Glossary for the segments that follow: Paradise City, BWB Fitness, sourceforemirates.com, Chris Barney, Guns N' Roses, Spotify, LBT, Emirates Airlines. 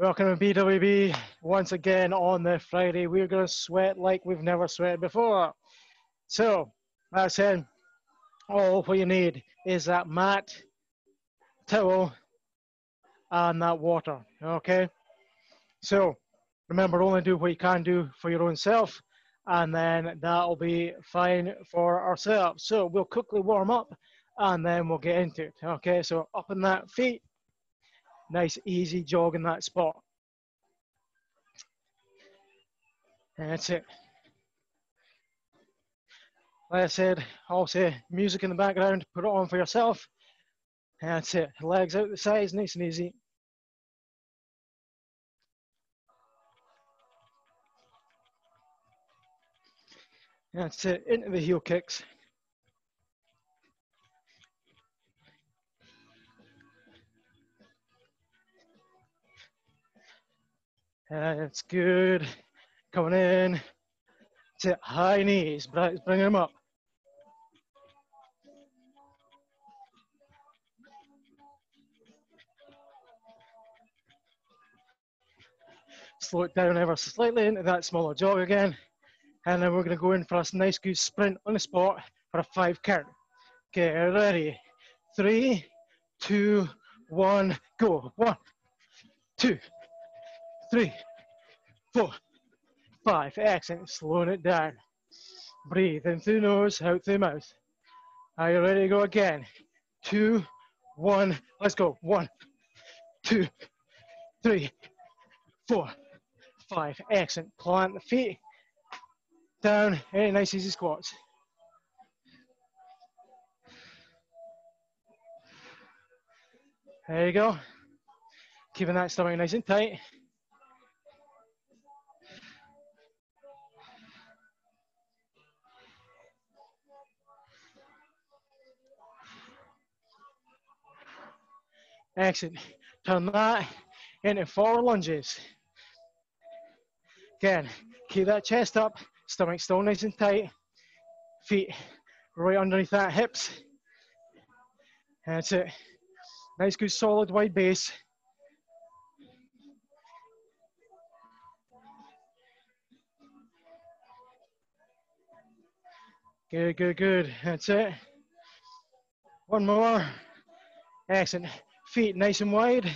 Welcome to BWB once again on the Friday. We're going to sweat like we've never sweated before. So, like I said, all what you need is that mat, towel, and that water, okay? So, remember, only do what you can do for your own self, and then that'll be fine for ourselves. So, we'll quickly warm up, and then we'll get into it, okay? So, up in that feet. Nice, easy jog in that spot. And that's it. Like I said, also music in the background, put it on for yourself. And that's it. Legs out the sides, nice and easy. And that's it, into the heel kicks. That's good. Coming in to high knees, bringing them up. Slow it down ever slightly into that smaller jog again. And then we're going to go in for a nice good sprint on the spot for a 5 count. Okay, ready? 3, 2, 1, go. 1, 2, 3, 4, 5. Excellent. Slowing it down. Breathe in through nose, out through mouth. Are you ready to go again? 2, 1. Let's go. 1, 2, 3, 4, 5. Excellent. Plant the feet down. Hey, nice easy squats. There you go. Keeping that stomach nice and tight. Excellent. Turn that into forward lunges. Again, keep that chest up, stomach still nice and tight, feet right underneath that hips. That's it. Nice, good, solid, wide base. Good, good, good. That's it. One more. Excellent. Feet nice and wide,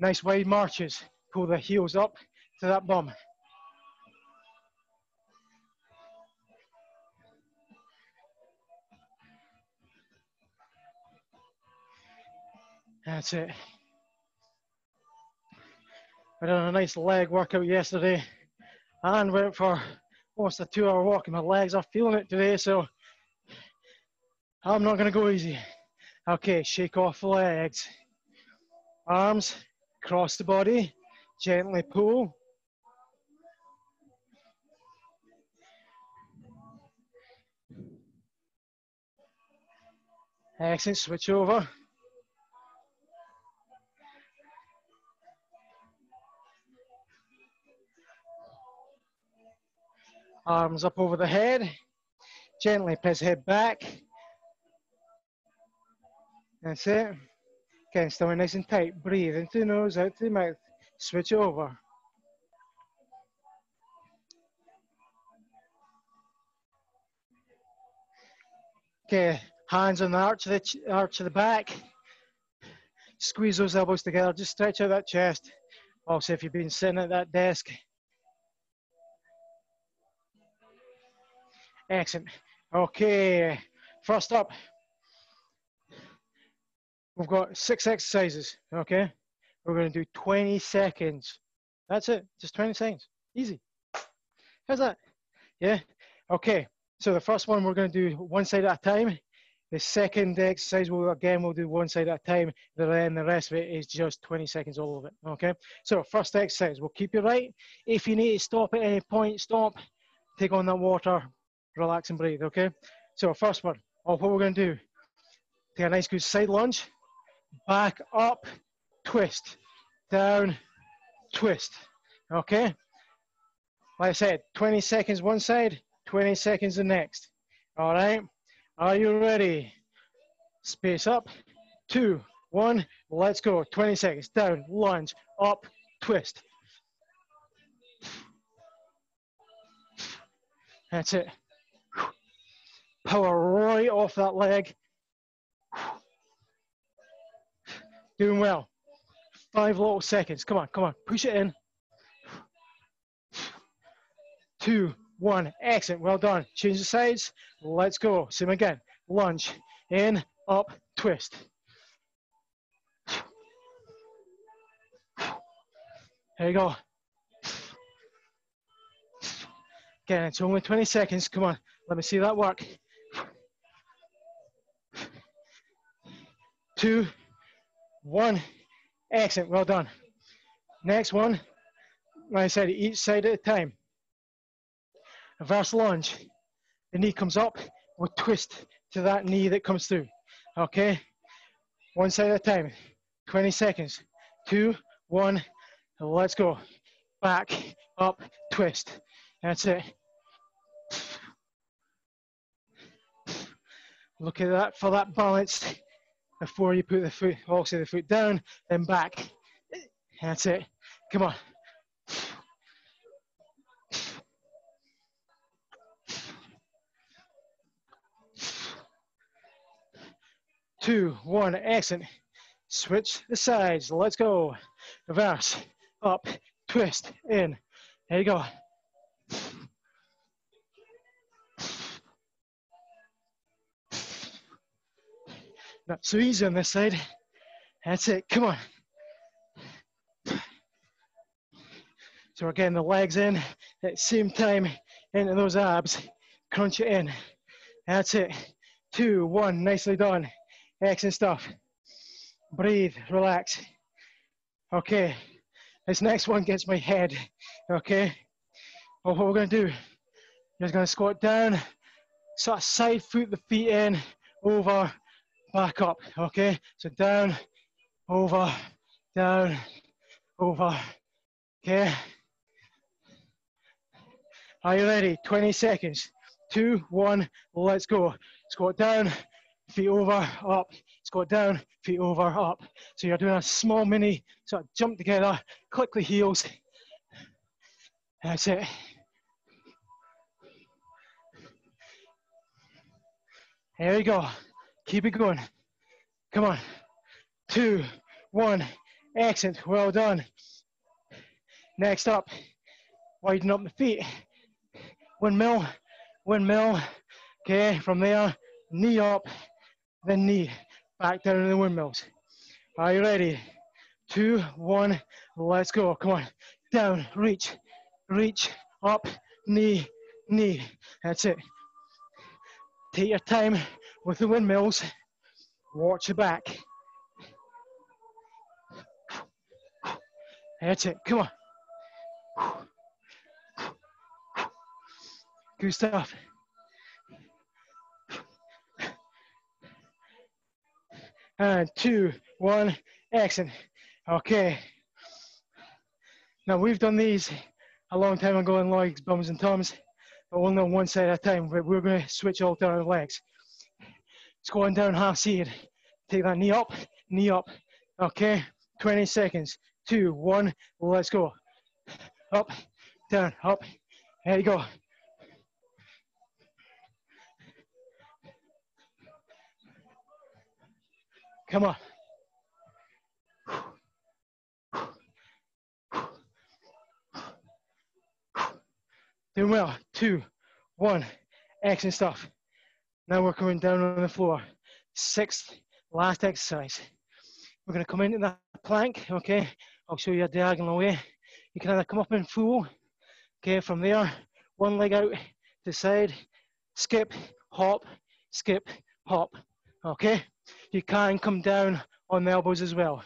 nice wide marches. Pull the heels up to that bum. That's it. I done a nice leg workout yesterday and went for almost a 2-hour walk, and my legs are feeling it today, so I'm not going to go easy. Okay, shake off the legs. Arms, cross the body, gently pull. Excellent, switch over. Arms up over the head, gently press head back. That's it. Again, stomach nice and tight. Breathe in through the nose, out through the mouth. Switch it over. Okay, hands on the arch of the back. Squeeze those elbows together. Just stretch out that chest. Also, if you've been sitting at that desk. Excellent. Okay, first up. We've got 6 exercises, okay? We're going to do 20 seconds. That's it, just 20 seconds. Easy. How's that? Yeah? Okay, so the first one we're going to do one side at a time. The second exercise, we'll do one side at a time. Then the rest of it is just 20 seconds, all of it, okay? So first exercise, we'll keep you right. If you need to stop at any point, stop. Take on that water, relax and breathe, okay? So first one, what we're going to do, take a nice good side lunge. Back up, twist, down, twist, okay? Like I said, 20 seconds one side, 20 seconds the next, all right? Are you ready? Space up, 2, 1, let's go, 20 seconds, down, lunge, up, twist. That's it. Power right off that leg. Doing well. 5 little seconds. Come on, come on. Push it in. 2, 1. Excellent. Well done. Change the sides. Let's go. Same again. Lunge. In, up, twist. There you go. Again, it's only 20 seconds. Come on. Let me see that work. 2, 1. Excellent. Well done. Next one. Like I said, each side at a time. Reverse lunge. The knee comes up. We'll twist to that knee that comes through. Okay? One side at a time. 20 seconds. 2, 1. Let's go. Back, up, twist. That's it. Look at that for that balance before you put the foot, also the foot down, then back. That's it. Come on. Two, one, excellent. Switch the sides. Let's go. Reverse. Up, twist, in. There you go. Not so easy on this side. That's it, come on. So we're getting the legs in at the same time, into those abs. Crunch it in. That's it. 2, 1, nicely done. Excellent stuff. Breathe, relax. Okay, this next one gets my head, okay? Well, what we're gonna do, just gonna squat down, sort of side foot the feet in, over, back up, okay? So down, over, okay? Are you ready? 20 seconds. 2, 1, let's go. Squat down, feet over, up. Squat down, feet over, up. So you're doing a small mini, sort of jump together, click the heels. That's it. There you go. Keep it going. Come on. 2, 1. Excellent. Well done. Next up, widen up the feet. Windmill, windmill. Okay, from there, knee up, then knee. Back down in the windmills. Are you ready? 2, 1, let's go. Come on. Down, reach, reach, up, knee, knee. That's it. Take your time with the windmills. Watch your back. That's it. Come on. Good stuff. And 2, 1, excellent. Okay. Now we've done these a long time ago in legs, bums and toms, but only on one side at a time. We're going to switch all down our legs. Squatting down half seated. Take that knee up, knee up. Okay, 20 seconds. 2, 1, let's go. Up, down, up. There you go. Come on. Doing well. 2, 1. Excellent stuff. Now we're coming down on the floor. 6th, last exercise. We're going to come into that plank, okay? I'll show you a diagonal way. You can either come up in full, okay, from there, one leg out to the side, skip, hop, okay? You can come down on the elbows as well.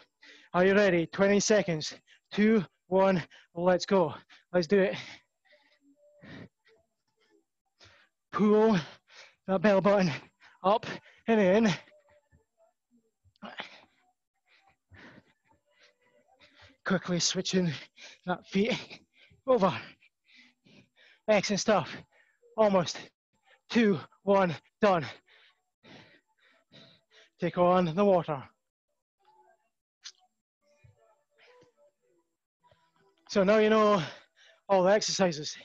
Are you ready? 20 seconds. 2, 1, let's go. Let's do it. Pull that bell button up and in. Quickly switching that feet over. Excellent stuff. Almost. 2, 1, done. Take on the water. So now you know all the exercises.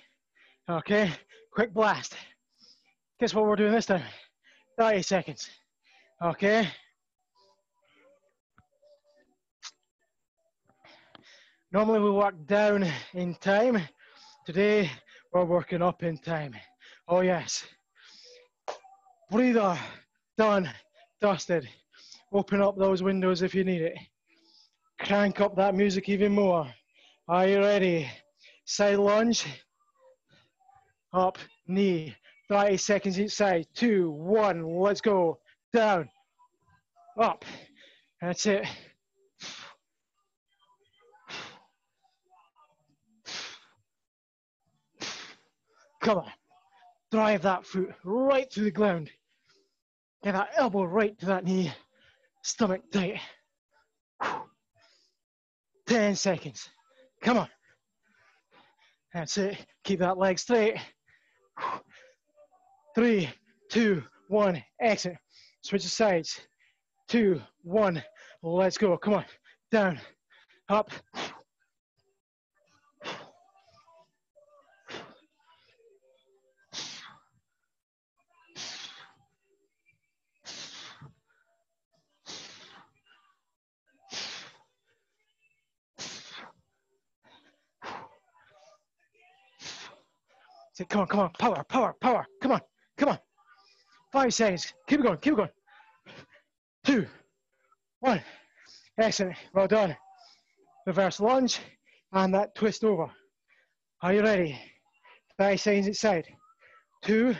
Okay, quick blast. Guess what we're doing this time? 30 seconds. Okay. Normally we work down in time. Today we're working up in time. Oh yes. Breather, done, dusted. Open up those windows if you need it. Crank up that music even more. Are you ready? Side lunge, up, knee. 30 seconds each side. 2, 1, let's go. Down, up, that's it. Come on, drive that foot right through the ground. Get that elbow right to that knee, stomach tight. 10 seconds, come on. That's it, keep that leg straight. 3, 2, 1, exit. Switch the sides. 2, 1, let's go. Come on, down, up. Come on, come on, power, power, power. Come on, come on. 5 seconds. Keep it going, keep it going. 2, 1. Excellent, well done. Reverse lunge and that twist over. Are you ready? 30 seconds each side. 2,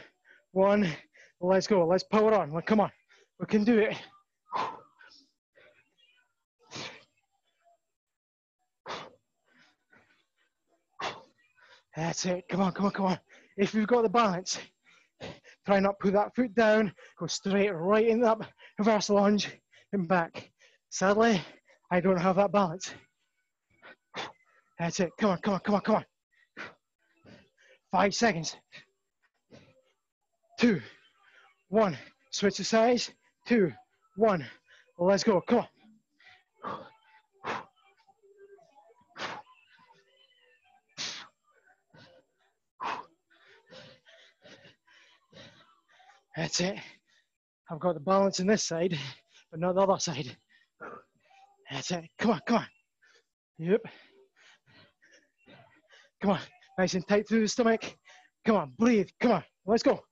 1, let's go. Let's power on, come on. We can do it. That's it, come on, come on, come on. If you've got the balance, try not to put that foot down, go straight right in that reverse lunge and back. Sadly, I don't have that balance. That's it, come on, come on, come on, come on. 5 seconds. 2, 1, switch the sides. 2, 1, let's go, come on. 2, 1. That's it. I've got the balance in this side, but not the other side. That's it. Come on, come on. Yep. Come on. Nice and tight through the stomach. Come on, breathe. Come on. Let's go.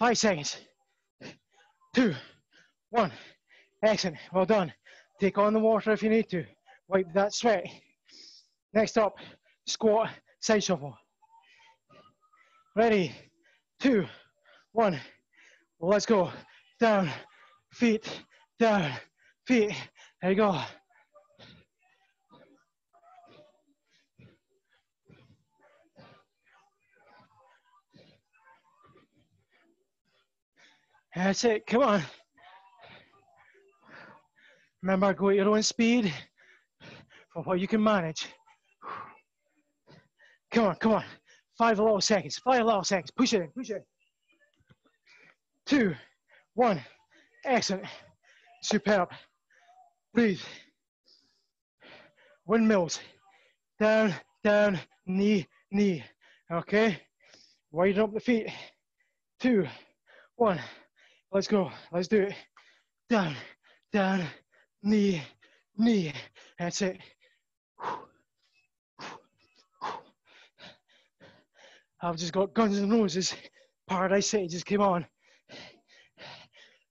5 seconds. 2, 1. Excellent. Well done. Take on the water if you need to. Wipe that sweat. Next up, squat, side shuffle. Ready? 2, 1, let's go. Down, feet, down, feet. There you go. That's it, come on. Remember, go at your own speed for what you can manage. Come on, come on. 5 little seconds, 5 little seconds. Push it in, push it in. 2, 1, excellent, superb, breathe, windmills, down, down, knee, knee, okay, widen up the feet, 2, 1, let's go, let's do it, down, down, knee, knee, that's it, I've just got Guns N' Roses, Paradise City just came on.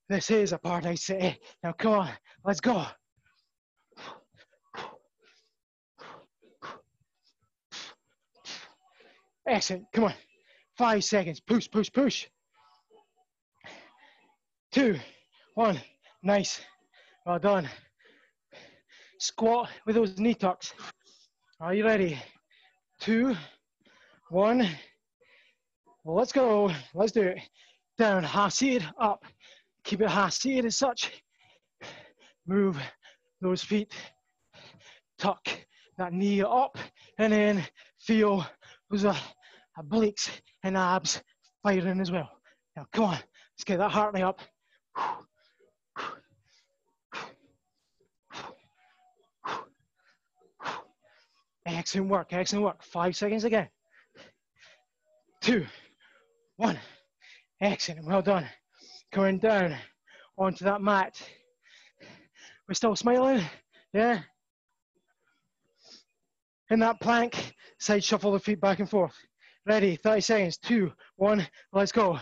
This is a Paradise City. Now come on, let's go. Excellent, come on. 5 seconds, push, push, push. 2, 1, nice, well done. Squat with those knee tucks. Are you ready? 2, 1, let's go, let's do it. Down, half-seated, up. Keep it half-seated as such. Move those feet. Tuck that knee up and then feel those obliques and abs firing as well. Now, come on, let's get that heart rate up. excellent work, 5 seconds again. 2, 1, excellent, well done. Coming down onto that mat. We're still smiling, yeah? In that plank, side shuffle the feet back and forth. Ready, 30 seconds, 2, 1, let's go.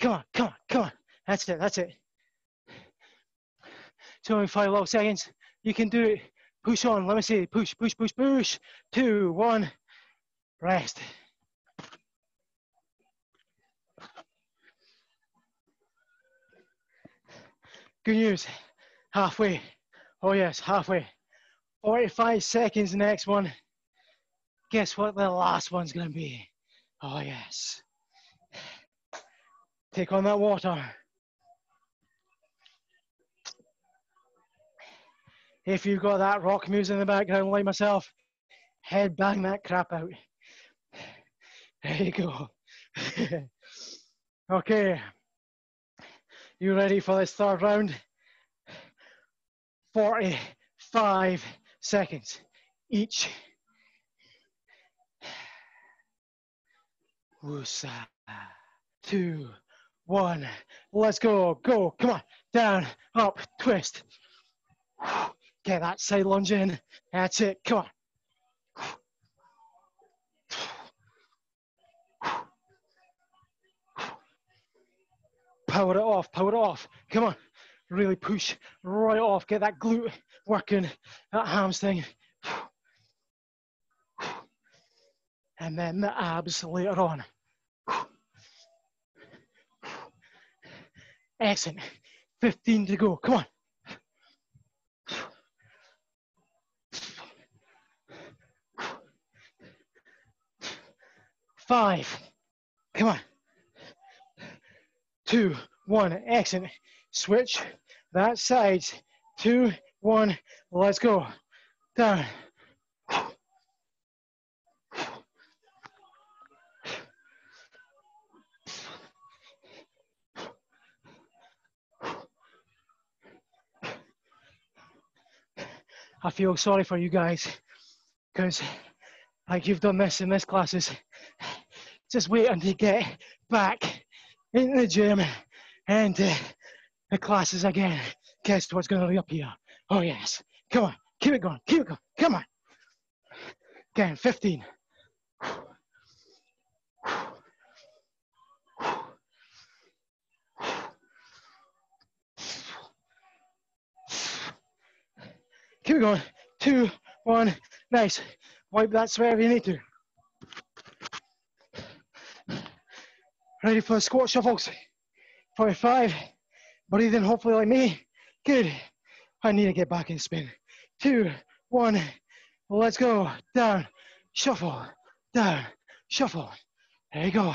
Come on, come on, come on. That's it, that's it. 2 and 5 long seconds. You can do it. Push on, let me see. Push, push, push, push. 2, 1, rest. Good news, halfway. Oh yes, halfway. 45 seconds, next one. Guess what the last one's gonna be? Oh yes. Take on that water. If you've got that rock music in the background like myself, head bang that crap out. There you go. Okay. You ready for this third round? 45 seconds each. Woosa. 2, 1, let's go, go, come on, down, up, twist. Get that side lunge in, that's it, come on. Power it off, come on. Really push right off, get that glute working, that hamstring. And then the abs later on. Excellent. 15 to go. Come on. Five. Come on. 2, 1. Excellent. Switch that side. 2, 1. Let's go. Down. I feel sorry for you guys, because like you've done this in this classes, just wait until you get back into the gym and the classes again. Guess what's going to be up here? Oh yes, come on, keep it going, keep it going, come on. Again, 15. Keep going. 2, 1, nice. Wipe that sweat if you need to. Ready for the squat shuffles. 45. Breathe in, hopefully like me. Good. I need to get back in spin. 2, 1. Let's go. Down. Shuffle. Down. Shuffle. There you go.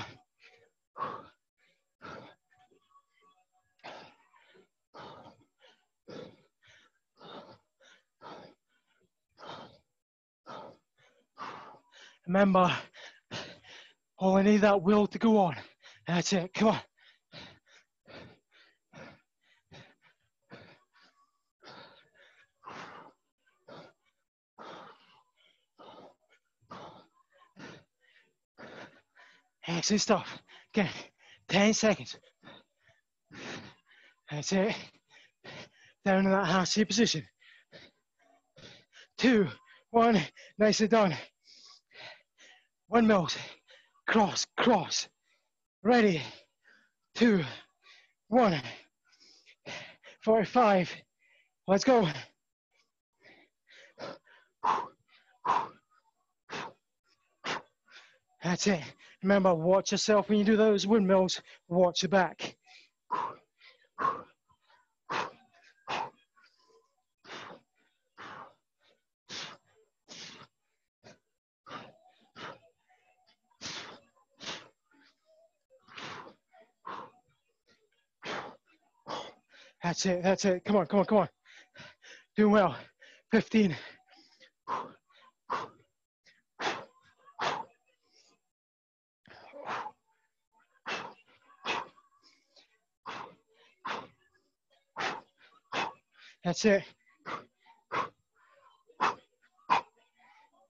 Remember, only need that will to go on. That's it, come on. Excellent stuff. Again, 10 seconds. That's it. Down in that half seat position. 2, 1, nicely done. Windmills, cross, cross. Ready, 2, 1. 45, let's go. That's it. Remember, watch yourself when you do those windmills, watch your back. That's it, come on, come on, come on. Doing well. 15. That's it.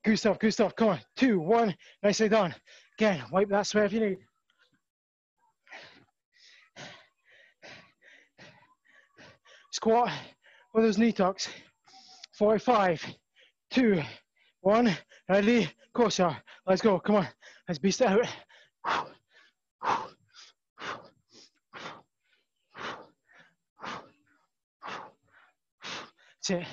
Good stuff, good stuff. Come on. 2, 1. Nicely done. Again, wipe that sweat if you need. Squat with those knee tucks. 45, 2, 1. Ready? Kosa. Let's go. Come on. Let's beast it out. That's it.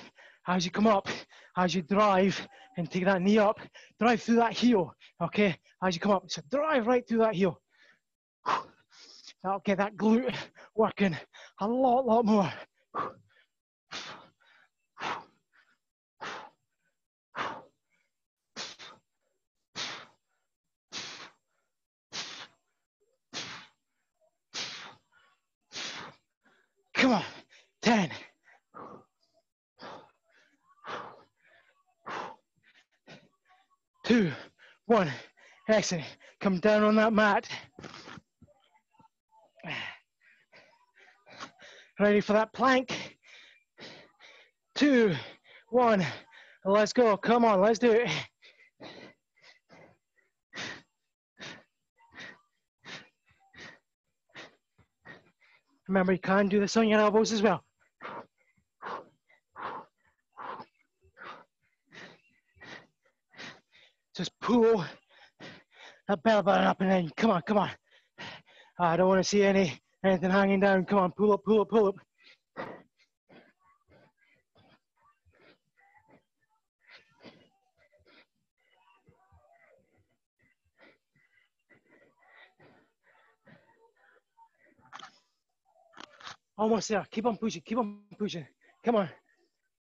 As you come up, as you drive and take that knee up, drive through that heel, okay? As you come up, so drive right through that heel. That'll get that glute working a lot more. Come on, 10. Two, one, excellent. Come down on that mat. Ready for that plank. 2, 1, let's go. Come on, let's do it. Remember, you can do this on your elbows as well. Just pull that bell button up and then come on, come on. I don't want to see anything hanging down. Come on, pull up, pull up, pull up. Almost there. Keep on pushing, keep on pushing. Come on.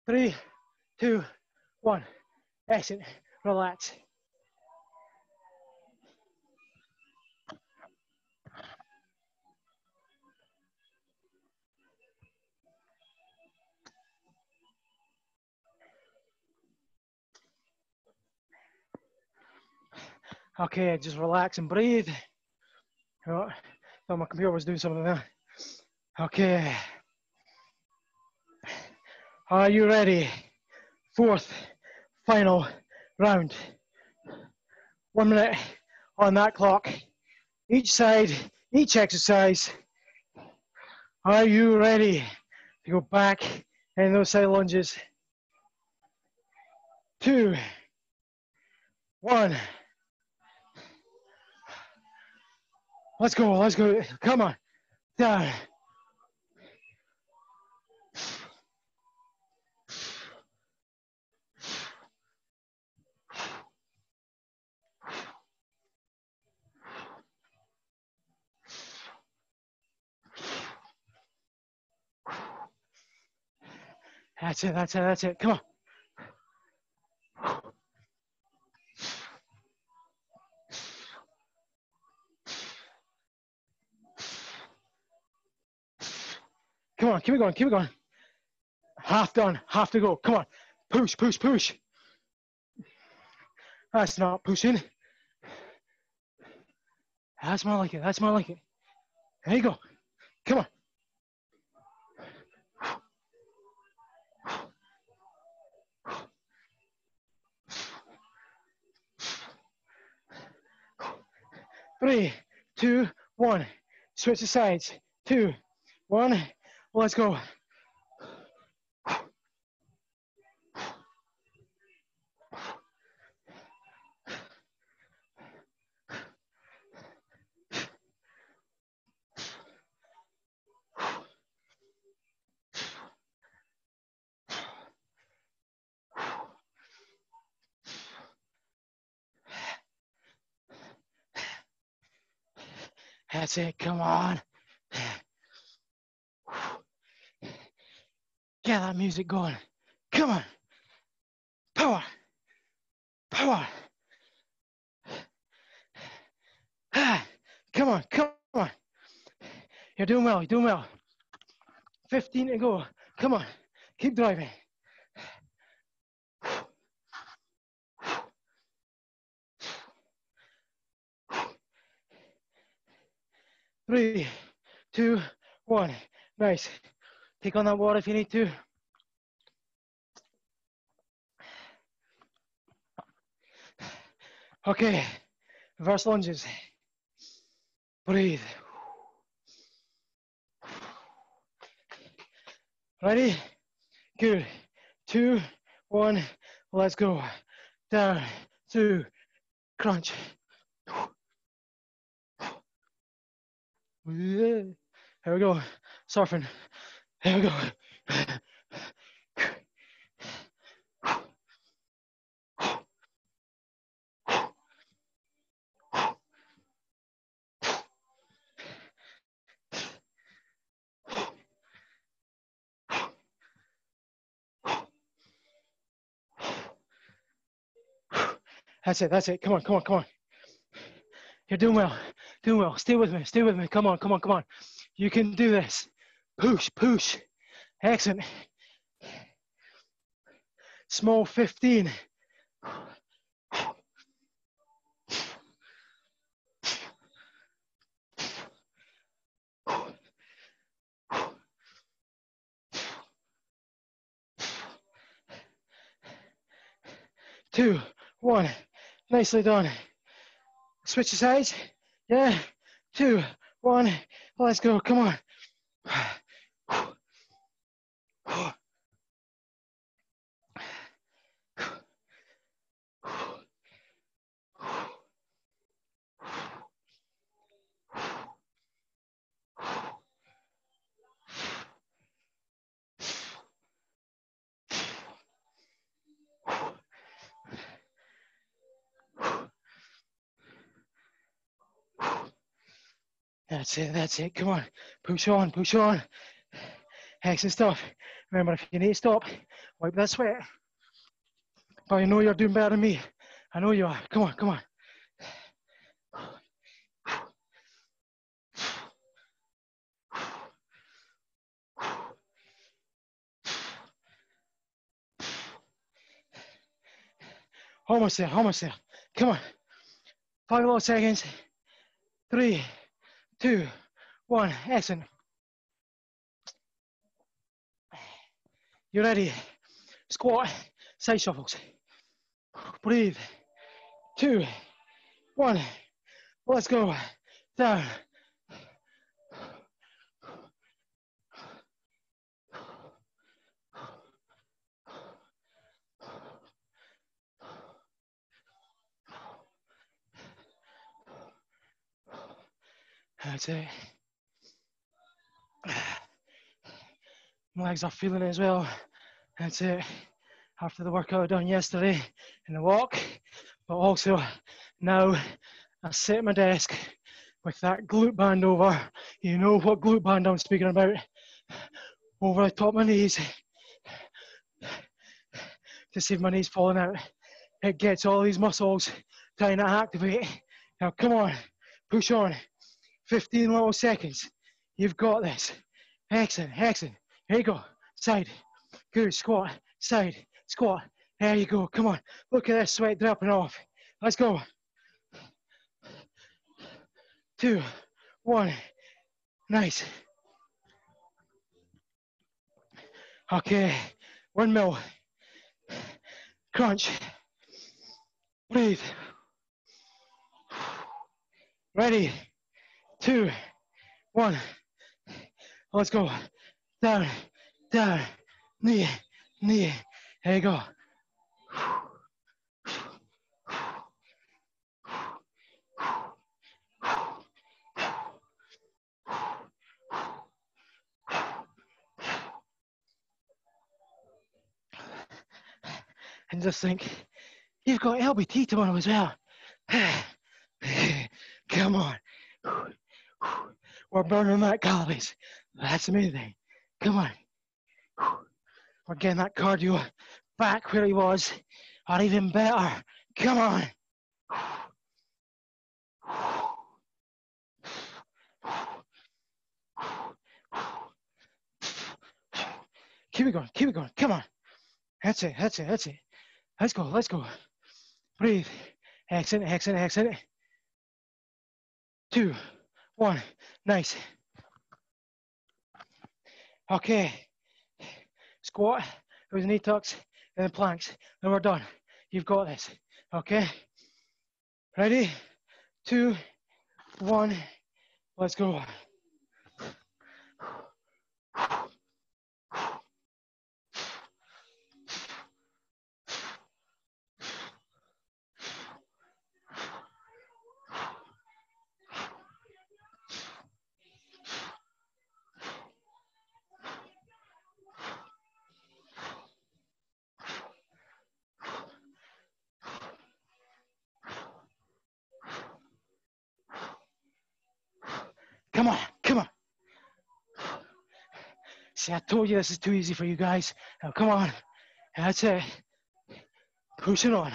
3, 2, 1. Excellent. Relax. Okay, just relax and breathe. Oh, thought my computer was doing something there. Okay. Are you ready? 4th, final round. 1 minute on that clock. Each side, each exercise. Are you ready to go back in those side lunges? 2, 1. Let's go, let's go. Come on. Down. That's it, that's it, that's it. Come on. Come on, keep it going, keep it going. Half done, half to go. Come on, push, push, push. That's not pushing. That's more like it, that's more like it. There you go. Come on. Three, two, one. Switch the sides. 2, 1. Let's go. That's it, come on. Get that music going. Come on. Power. Power. Ah, come on, come on. You're doing well, you're doing well. 15 to go. Come on. Keep driving. 3, 2, 1. Nice. Take on that water if you need to. Okay, reverse lunges. Breathe. Ready? Good. 2, 1, let's go. Down, 2, crunch. Here we go, surfing. Here we go. That's it, that's it. Come on, come on, come on. You're doing well, doing well. Stay with me, stay with me. Come on, come on, come on. You can do this. Push, push. Excellent. Small 15. Two, one. Nicely done. Switch the sides. Yeah. 2, 1. Let's go. Come on. That's it, that's it. Come on. Push on, push on. Excellent stuff. Remember, if you need to stop, wipe that sweat. But I know you're doing better than me. I know you are. Come on, come on. Almost there, almost there. Come on. 5 more seconds. 3, 2, 1, excellent. You ready? Squat, side shuffles. Breathe. 2, 1. Let's go. Down. That's it. My legs are feeling it as well. That's it. After the workout I done yesterday in the walk, but also now I sit at my desk with that glute band over. You know what glute band I'm speaking about. Over the top of my knees to save my knees falling out. It gets all these muscles trying to activate. Now come on, push on. 15 little seconds. You've got this. Excellent, excellent. Here you go. Side. Good. Squat. Side. Squat. There you go. Come on. Look at this sweat dropping off. Let's go. 2, 1. Nice. Okay. Windmill. Crunch. Breathe. Ready. 2, 1, let's go. Down, down, knee, knee. Here you go. And just think, you've got LBT tomorrow as well. Come on. We're burning that calories. That's amazing. Come on. We're getting that cardio back where he was, or even better. Come on. Keep it going. Keep it going. Come on. That's it. That's it. That's it. Let's go. Let's go. Breathe. Excellent. Excellent. Excellent. 2. one. Nice. Okay. Squat with knee tucks and the planks, and we're done. You've got this. Okay. Ready? 2, 1. Let's go. Come on, come on. See, I told you this is too easy for you guys. Now, come on. That's it. Push it on.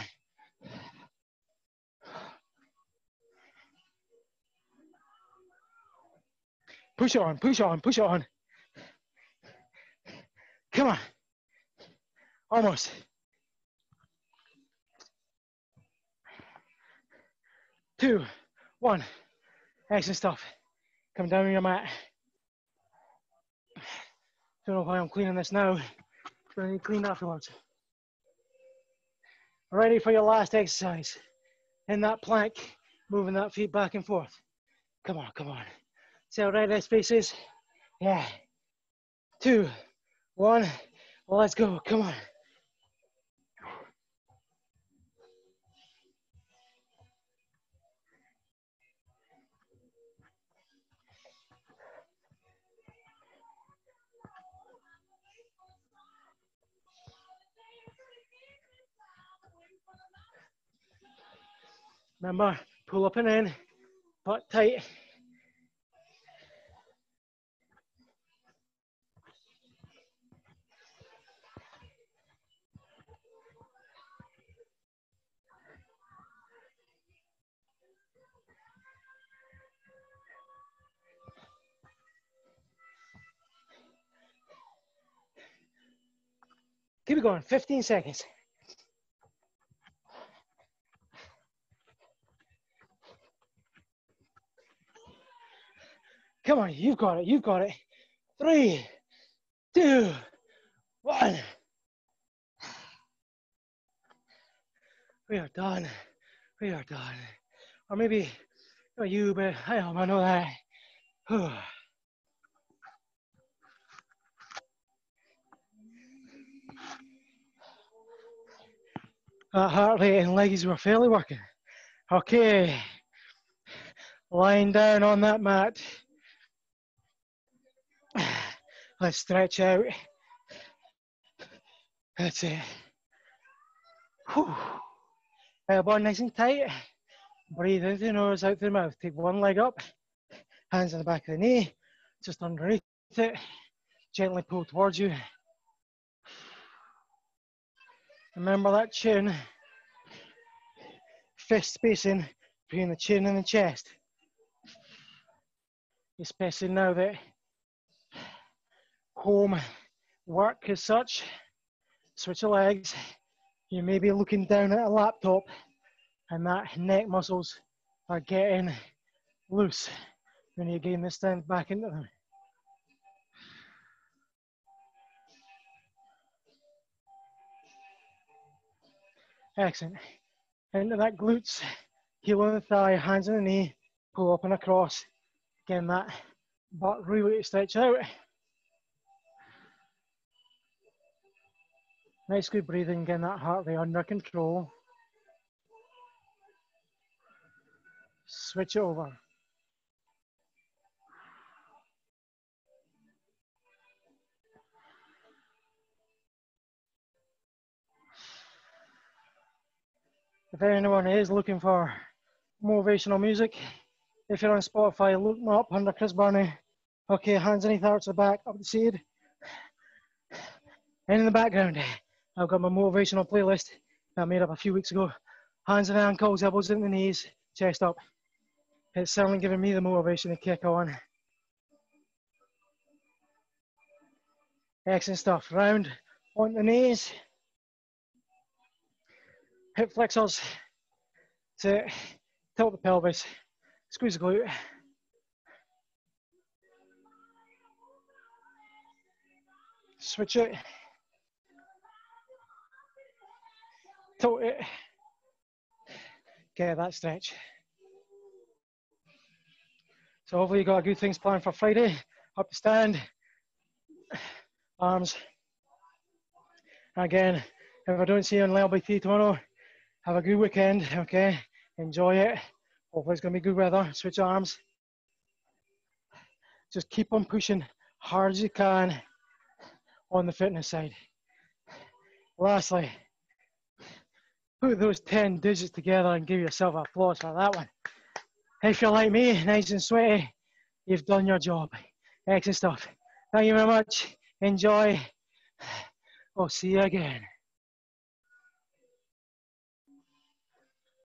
Push it on, push it on, push it on. Come on. Almost. Two, one. Excellent stuff. Come down on your mat. Don't know why I'm cleaning this now. But I need to clean afterwards. Ready for your last exercise. In that plank, moving that feet back and forth. Come on, come on. See how right that space is? Yeah. 2, 1. Well, let's go. Come on. Remember, pull up and in, butt tight. Keep it going, 15 seconds. Come on, you've got it, you've got it. 3, 2, 1. We are done, we are done. Or maybe, not you, but I am, I know that. Whew. That heart rate and legs were fairly working. Okay, lying down on that mat. Let's stretch out. That's it. Whew. Elbow nice and tight. Breathe in through the nose, out through the mouth. Take one leg up, hands on the back of the knee, just underneath it. Gently pull towards you. Remember that chin. Fist spacing between the chin and the chest. Especially now that home work as such, switch your legs, you may be looking down at a laptop and that neck muscles are getting loose. You need to gain the strength back into them. Excellent. Into that glutes, heel on the thigh, hands on the knee, pull up and across. Again, that butt really stretch out. Nice good breathing, getting that heart rate under control. Switch it over. If anyone is looking for motivational music, if you're on Spotify, look me up under Chris Barney. Okay, hands underneath, arch to the back, up the seed. And in the background, I've got my motivational playlist that I made up a few weeks ago. Hands on the ankles, elbows in the knees, chest up. It's certainly giving me the motivation to kick on. Excellent stuff. Round on the knees. Hip flexors to tilt the pelvis. Squeeze the glute. switch it. Tilt it. Get that stretch. So hopefully you got good things planned for Friday. Up the stand, arms. Again, if I don't see you on LBT tomorrow, have a good weekend, okay? Enjoy it. Hopefully it's gonna be good weather. Switch arms. Just keep on pushing hard as you can on the fitness side. Lastly, put those 10 digits together and give yourself an applause for that one. If you're like me, nice and sweaty, you've done your job. Excellent stuff. Thank you very much. Enjoy. I'll see you again.